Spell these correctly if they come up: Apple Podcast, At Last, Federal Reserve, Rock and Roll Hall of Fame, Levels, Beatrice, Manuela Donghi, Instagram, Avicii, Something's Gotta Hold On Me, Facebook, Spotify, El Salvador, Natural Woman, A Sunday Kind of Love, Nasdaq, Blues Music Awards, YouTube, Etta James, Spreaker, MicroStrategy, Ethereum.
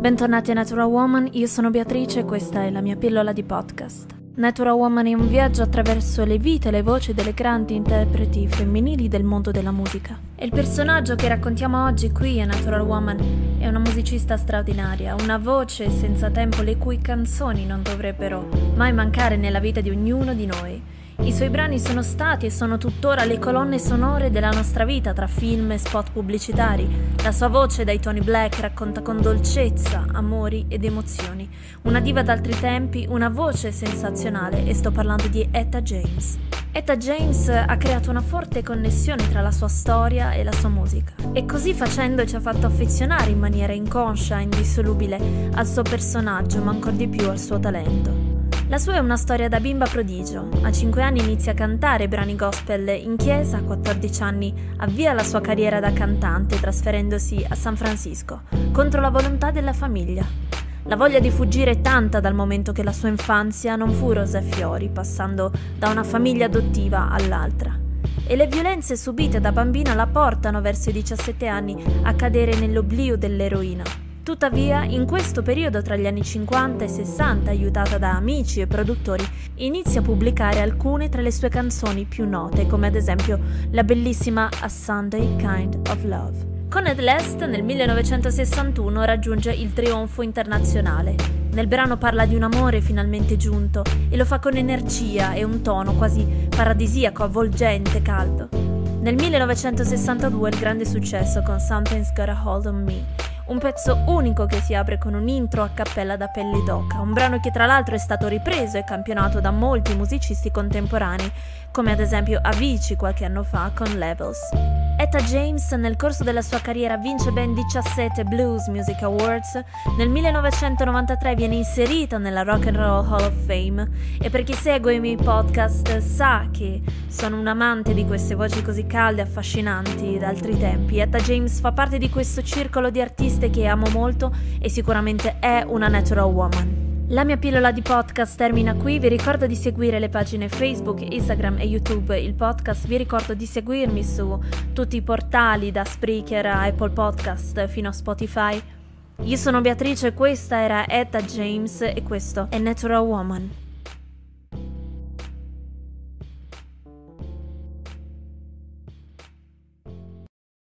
Bentornati a Natural Woman, io sono Beatrice e questa è la mia pillola di podcast. Natural Woman è un viaggio attraverso le vite e le voci delle grandi interpreti femminili del mondo della musica. E il personaggio che raccontiamo oggi qui a Natural Woman è una musicista straordinaria, una voce senza tempo le cui canzoni non dovrebbero mai mancare nella vita di ognuno di noi. I suoi brani sono stati e sono tuttora le colonne sonore della nostra vita, tra film e spot pubblicitari. La sua voce dai toni black racconta con dolcezza, amori ed emozioni. Una diva d'altri tempi, una voce sensazionale, e sto parlando di Etta James. Etta James ha creato una forte connessione tra la sua storia e la sua musica e così facendo ci ha fatto affezionare in maniera inconscia e indissolubile al suo personaggio, ma ancor di più al suo talento. La sua è una storia da bimba prodigio. A 5 anni inizia a cantare brani gospel in chiesa, a 14 anni avvia la sua carriera da cantante trasferendosi a San Francisco, contro la volontà della famiglia. La voglia di fuggire è tanta dal momento che la sua infanzia non fu rose e fiori, passando da una famiglia adottiva all'altra. E le violenze subite da bambina la portano verso i 17 anni a cadere nell'oblio dell'eroina. Tuttavia, in questo periodo tra gli anni 50 e 60, aiutata da amici e produttori, inizia a pubblicare alcune tra le sue canzoni più note, come ad esempio la bellissima A Sunday Kind of Love. Con At Last nel 1961 raggiunge il trionfo internazionale. Nel brano parla di un amore finalmente giunto e lo fa con energia e un tono quasi paradisiaco, avvolgente, caldo. Nel 1962 il grande successo con Something's Gotta Hold On Me. Un pezzo unico che si apre con un intro a cappella da pelle d'oca, un brano che tra l'altro è stato ripreso e campionato da molti musicisti contemporanei, come ad esempio Avicii qualche anno fa con Levels. Etta James nel corso della sua carriera vince ben 17 Blues Music Awards, nel 1993 viene inserita nella Rock and Roll Hall of Fame e per chi segue i miei podcast sa che sono un amante di queste voci così calde e affascinanti d'altri tempi. Etta James fa parte di questo circolo di artisti che amo molto e sicuramente è una natural woman. La mia pillola di podcast termina qui, vi ricordo di seguire le pagine Facebook, Instagram e YouTube il podcast, vi ricordo di seguirmi su tutti i portali da Spreaker a Apple Podcast fino a Spotify. Io sono Beatrice, questa era Etta James e questo è Natural Woman.